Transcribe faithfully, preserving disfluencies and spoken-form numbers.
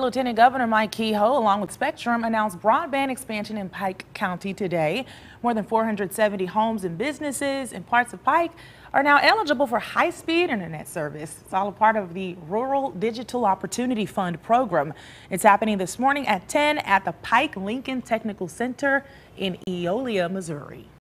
Lieutenant Governor Mike Kehoe, along with Spectrum, announced broadband expansion in Pike County today. More than four hundred seventy homes and businesses in parts of Pike are now eligible for high-speed internet service. It's all a part of the Rural Digital Opportunity Fund program. It's happening this morning at ten at the Pike Lincoln Technical Center in Eolia, Missouri.